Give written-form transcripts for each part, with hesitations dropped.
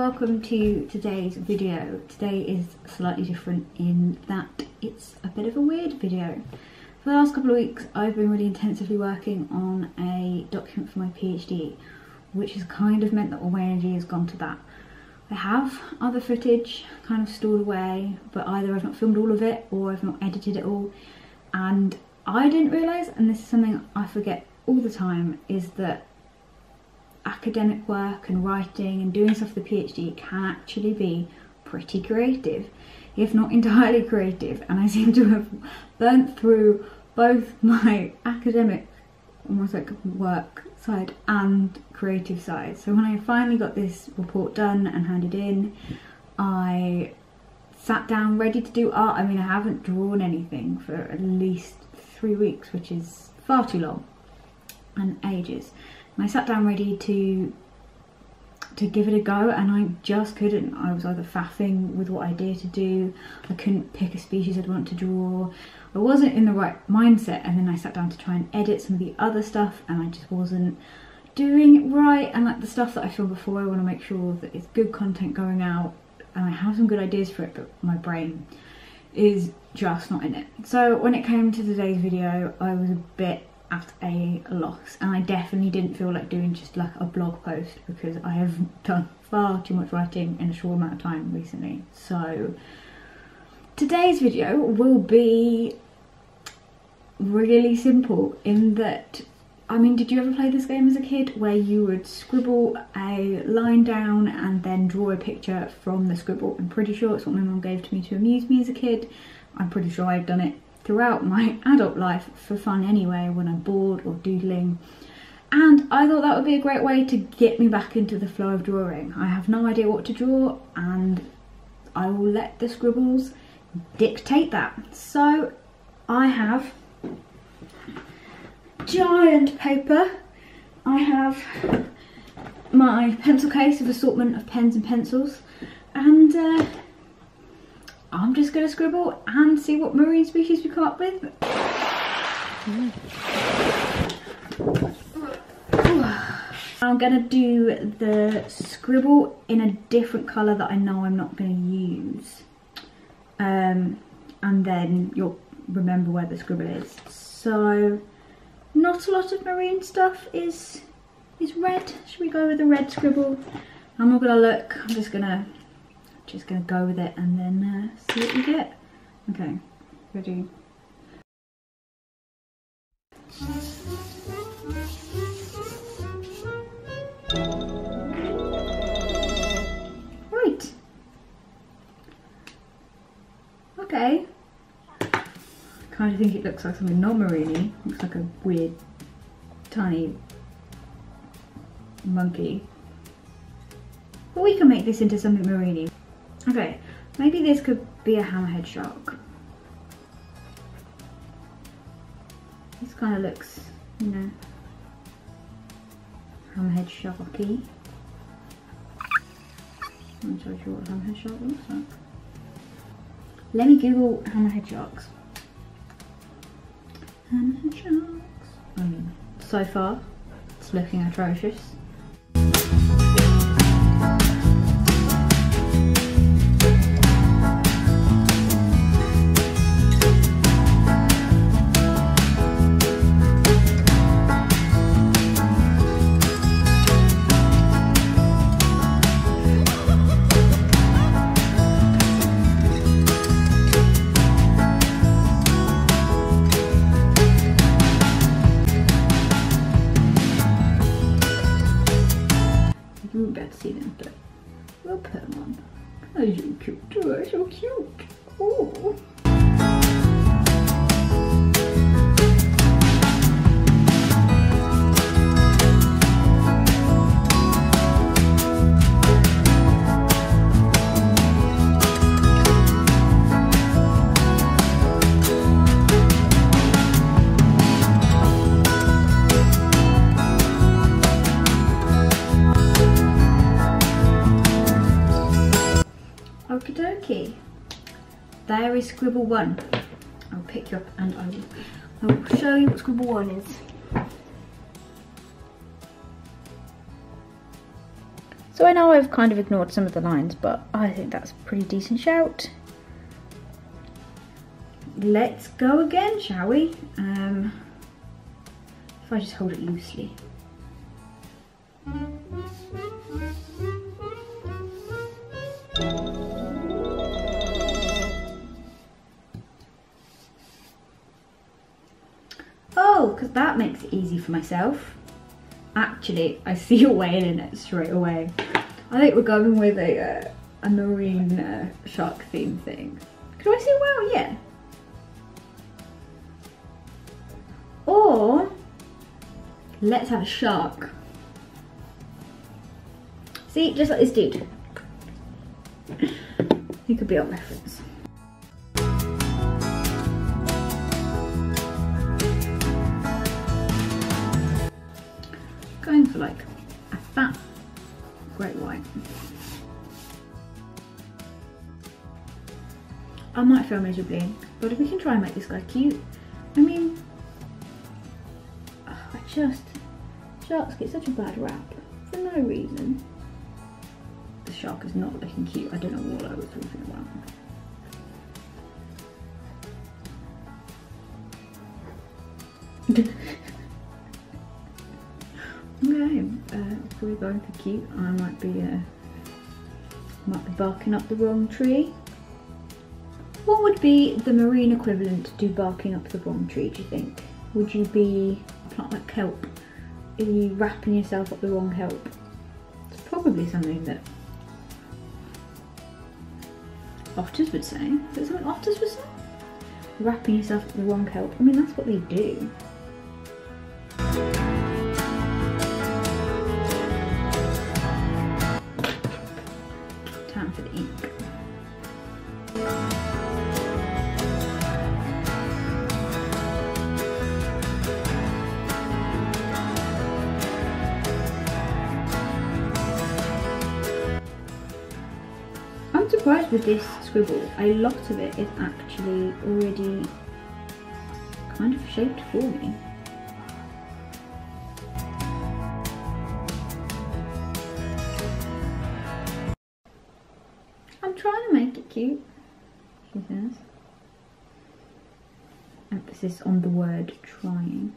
welcome to today's video. Today is slightly different in that it's a bit of a weird video. For the last couple of weeks I've been really intensively working on a document for my PhD, which has kind of meant that all my energy has gone to that. I have other footage kind of stored away, but either I've not filmed all of it or I've not edited it all, and I didn't realise, and this is something I forget all the time, is that academic work and writing and doing stuff for the PhD can actually be pretty creative, if not entirely creative, and I seem to have burnt through both my academic, almost like work side, and creative side. So when I finally got this report done and handed in, I sat down ready to do art. I mean, I haven't drawn anything for at least 3 weeks, which is far too long and ages. I sat down ready to give it a go, and I just couldn't. I was either faffing with what idea to do, I couldn't pick a species I'd want to draw, I wasn't in the right mindset, and then I sat down to try and edit some of the other stuff and I just wasn't doing it right. And like the stuff that I filmed before, I want to make sure that it's good content going out, and I have some good ideas for it, but my brain is just not in it. So when it came to today's video, I was a bit at a loss, and I definitely didn't feel like doing just like a blog post, because I have done far too much writing in a short amount of time recently. So today's video will be really simple in that, I mean, did you ever play this game as a kid where you would scribble a line down and then draw a picture from the scribble? I'm pretty sure it's what my mum gave to me to amuse me as a kid. I'm pretty sure I've done it throughout my adult life for fun anyway, when I'm bored or doodling, and I thought that would be a great way to get me back into the flow of drawing. I have no idea what to draw, and I will let the scribbles dictate that. So I have giant paper, I have my pencil case of assortment of pens and pencils, and I'm just going to scribble and see what marine species we come up with. I'm going to do the scribble in a different colour that I know I'm not going to use. And then you'll remember where the scribble is. So not a lot of marine stuff is red. Should we go with a red scribble? I'm not going to look, I'm just gonna go with it and then see what we get. Okay, ready. Right. Okay. I kind of think it looks like something non-marine-y. Looks like a weird, tiny monkey. But we can make this into something marine-y. Okay, maybe this could be a hammerhead shark. This kind of looks, you know, hammerhead sharky. I'm not so sure what hammerhead shark looks like. Let me Google hammerhead sharks. Hammerhead sharks. I mean, so far, it's looking atrocious. There is scribble one. I'll pick you up and I will show you what scribble one is. So I know I've kind of ignored some of the lines, but I think that's a pretty decent shout. Let's go again, shall we? If I just hold it loosely. Oh, because that makes it easy for myself. Actually, I see a whale in it straight away. I think we're going with a marine shark theme thing. Can I see a whale? Yeah. Or let's have a shark. See, just like this dude. He could be on reference. Going for like a fat great white. I might fail miserably, but if we can try and make this guy cute, I mean, oh, sharks get such a bad rap for no reason. The shark is not looking cute. I don't know what I was talking about. Okay, if we're going for cute, I might be barking up the wrong tree. What would be the marine equivalent to barking up the wrong tree, do you think? Would you be a plant like kelp? Are you wrapping yourself up the wrong kelp? It's probably something that otters would say. Is that something otters would say? Wrapping yourself up the wrong kelp. I mean, that's what they do. Time for the ink. Surprised with this scribble, a lot of it is actually already kind of shaped for me. I'm trying to make it cute, she says. Emphasis on the word trying.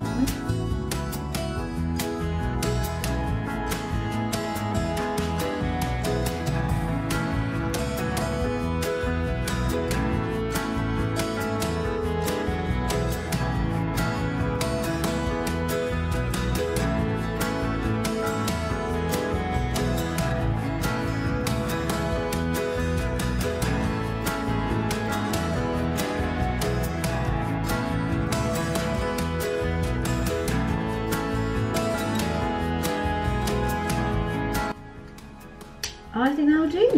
I think that'll do.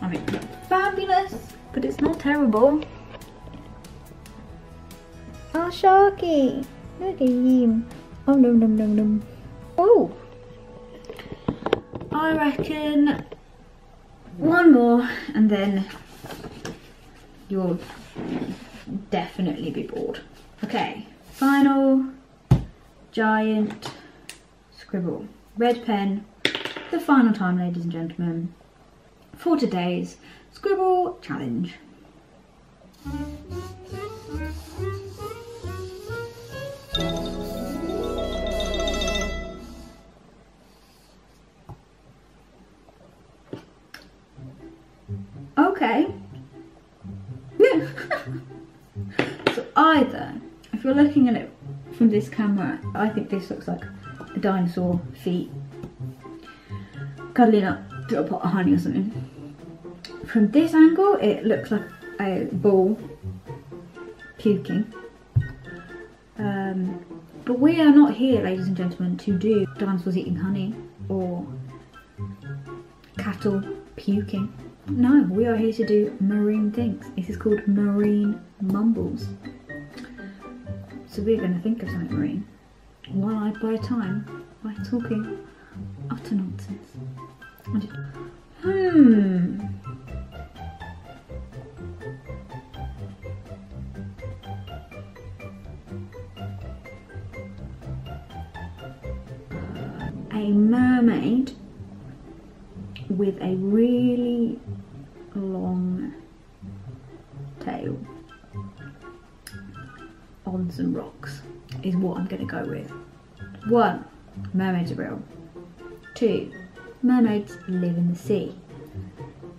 I mean, it's not fabulous, but it's not terrible. Oh, Sharky! Look at him. Oh, nom nom nom nom. Oh! I reckon one more, and then you'll definitely be bored. Okay, final giant scribble. Red pen. The final time, ladies and gentlemen, for today's scribble challenge. Okay. So either, if you're looking at it from this camera, I think this looks like a dinosaur feet cuddling up to a pot of honey or something. From this angle, it looks like a ball puking. But we are not here, ladies and gentlemen, to do dinosaurs eating honey or cattle puking. No, we are here to do marine things. This is called Marine Mumbles. So we're going to think of something marine, one eye by a time, by talking utter nonsense. A mermaid with a really long tail on some rocks is what I'm gonna go with. 1. Mermaids are real. 2. Mermaids live in the sea.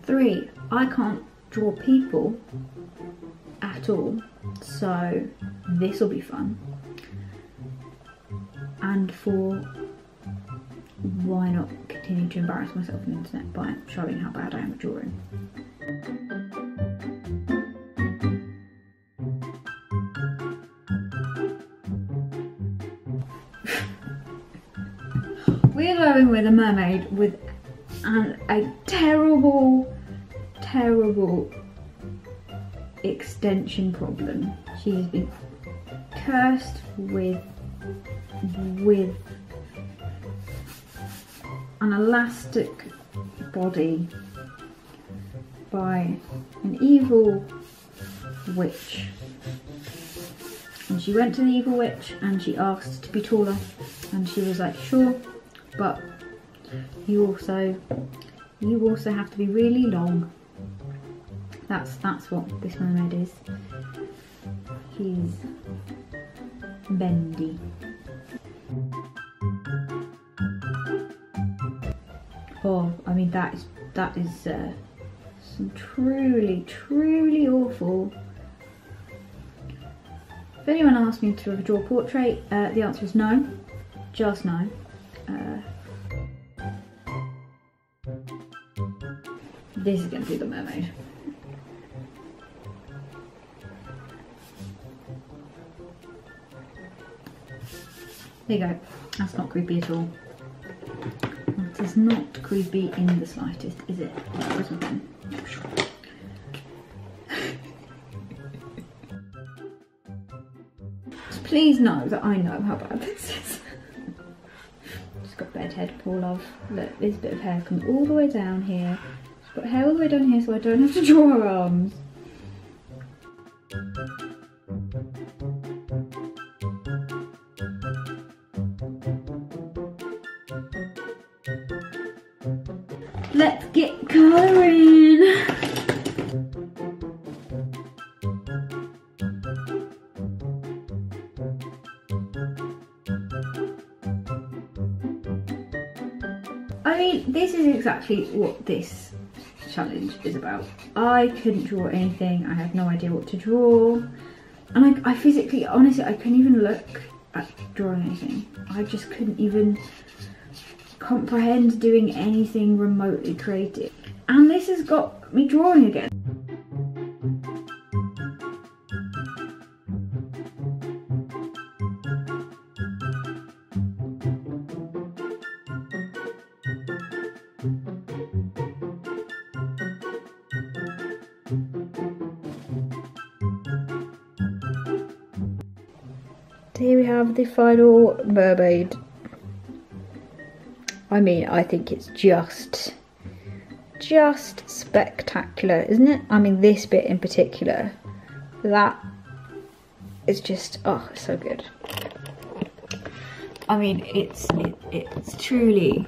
3. I can't draw people at all, so this will be fun. And 4. Why not continue to embarrass myself on the internet by showing how bad I am at drawing? We're going with a mermaid with a terrible extension problem. She's been cursed with an elastic body by an evil witch. And she went to the evil witch and she asked to be taller, and she was like, sure, but you also have to be really long. That's what this mermaid is. She's bendy. Oh, I mean that is some truly awful. If anyone asked me to draw a portrait, the answer is no, just no. This is going to be the mermaid. There you go. That's not creepy at all. It is not creepy in the slightest, is it? Please know that I know how bad this is. Just got bedhead, poor love. Look, this bit of hair comes all the way down here. Just got hair all the way down here so I don't have to draw her arms. Let's get colouring! I mean, this is exactly what this challenge is about. I couldn't draw anything, I had no idea what to draw. And I physically, honestly, I couldn't even look at drawing anything. I just couldn't even comprehend doing anything remotely creative, and this has got me drawing again. Here we have the final mermaid. I mean, I think it's just spectacular, isn't it? I mean, this bit in particular, that is just, oh, it's so good. I mean, it's truly,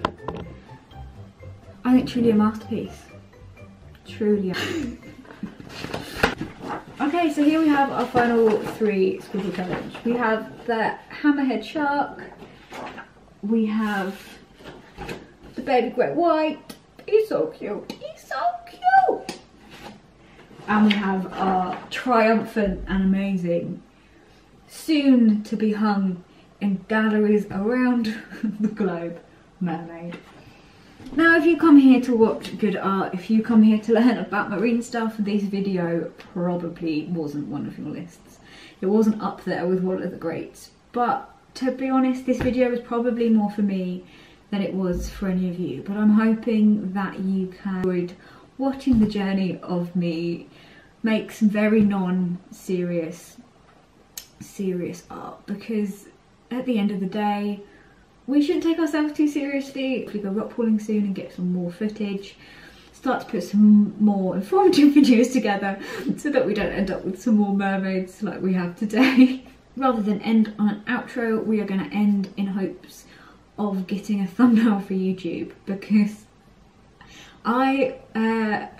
I think truly a masterpiece. Truly. Okay, so here we have our final 3 squiggly challenge. We have the hammerhead shark, we have the baby great white, he's so cute! And we have our triumphant and amazing, soon to be hung in galleries around the globe, mermaid. Now if you come here to watch good art, if you come here to learn about marine stuff, this video probably wasn't one of your lists. It wasn't up there with one of the greats, but to be honest, this video was probably more for me than it was for any of you, but I'm hoping that you can enjoy watching the journey of me make some very non-serious art, because at the end of the day we shouldn't take ourselves too seriously. We go rock pooling soon and get some more footage, start to put some more informative videos together so that we don't end up with some more mermaids like we have today. Rather than end on an outro, we are going to end in hopes of getting a thumbnail for YouTube, because I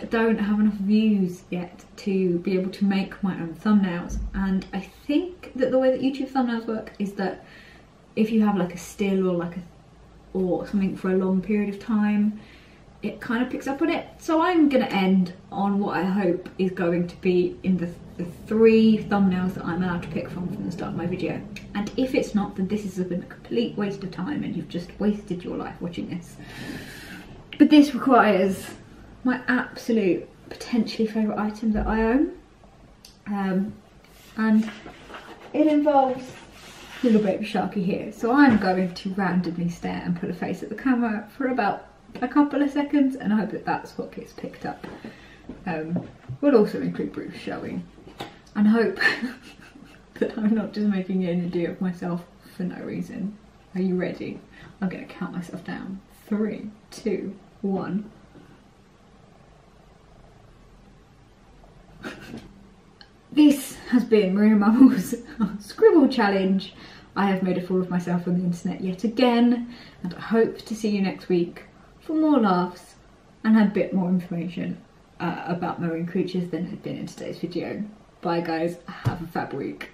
don't have enough views yet to be able to make my own thumbnails, and I think that the way that YouTube thumbnails work is that if you have like a still or like a or something for a long period of time, it kind of picks up on it. So I'm gonna end on what I hope is going to be in the three thumbnails that I'm allowed to pick from the start of my video. And if it's not, then this has been a complete waste of time and you've just wasted your life watching this. But this requires my absolute potentially favourite item that I own, and it involves little baby Sharky here. So I'm going to randomly stare and put a face at the camera for about a couple of seconds, and I hope that that's what gets picked up. We'll also include Bruce showing, and hope that I'm not just making an idiot of myself for no reason. Are you ready? I'm going to count myself down. 3, 2, 1. This has been MarineMumbles' scribble challenge. I have made a fool of myself on the internet yet again, and I hope to see you next week for more laughs and a bit more information about marine creatures than had been in today's video. Bye guys, have a fab week.